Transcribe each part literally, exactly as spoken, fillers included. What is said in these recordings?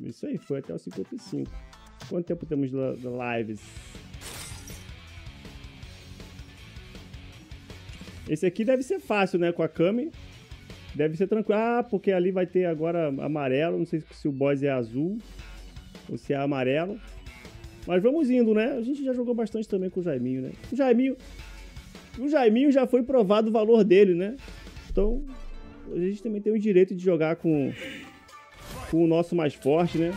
Isso aí, foi até o cinquenta e cinco. Quanto tempo temos de lives? Esse aqui deve ser fácil, né? Com a Cammy. Deve ser tranquilo. Ah, porque ali vai ter agora amarelo. Não sei se o boss é azul ou se é amarelo. Mas vamos indo, né? A gente já jogou bastante também com o Jaiminho, né? O Jaiminho... O Jaiminho já foi provado o valor dele, né? Então, a gente também tem o direito de jogar com, com o nosso mais forte, né?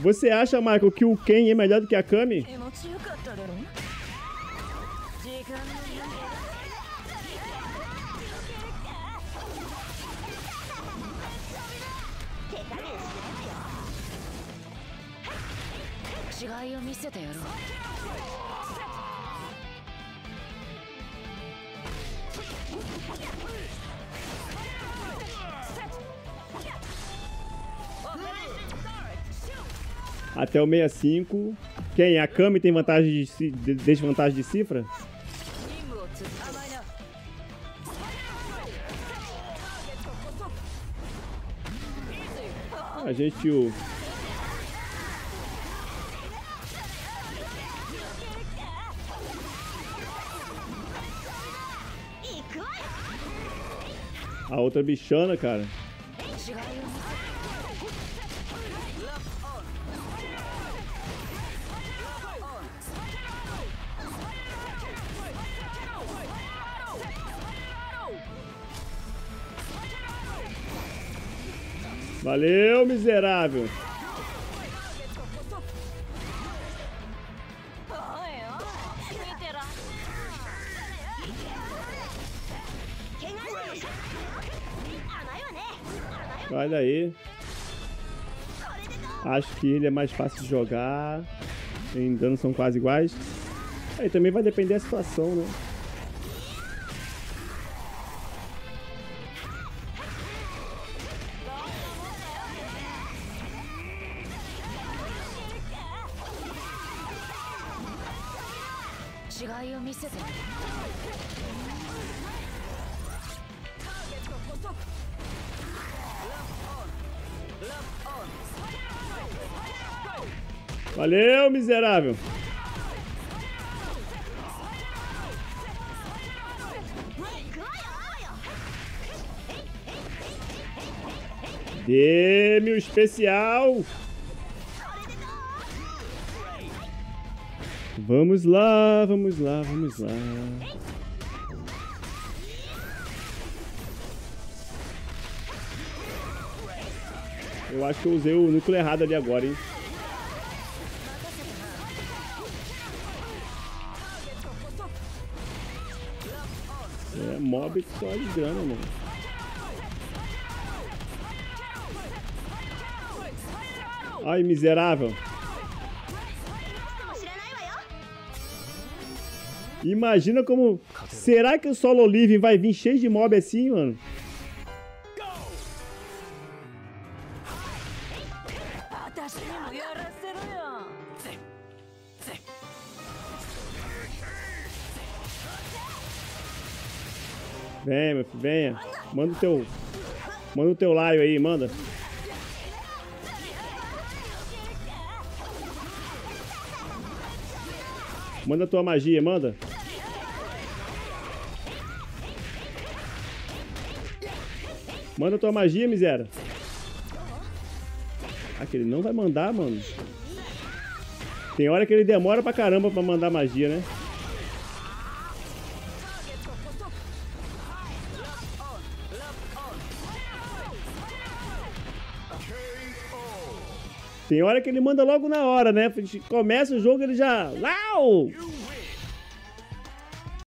Você acha, Michael, que o Ken é melhor do que a Cammy? Até o sessenta e cinco. Quem? A Cammy tem vantagem de, de desvantagem de cifra? A gente o... A outra bichana, cara. Valeu, miserável. Vai daí. Acho que ele é mais fácil de jogar. Em dano são quase iguais. Aí também vai depender da situação, né? Valeu, miserável. Dê-me o especial. Vamos lá, vamos lá, vamos lá. Eu acho que eu usei o núcleo errado ali agora, hein? É, mob só de grana, mano. Ai, miserável. Imagina como... Será que o solo Olive vai vir cheio de mob assim, mano? Vem, meu filho, venha. Manda o teu... Manda o teu laio aí, manda. Manda a tua magia, manda. Manda tua magia, miséria. Ah, que ele não vai mandar, mano. Tem hora que ele demora pra caramba pra mandar magia, né? Tem hora que ele manda logo na hora, né? Começa o jogo, ele já... Lau!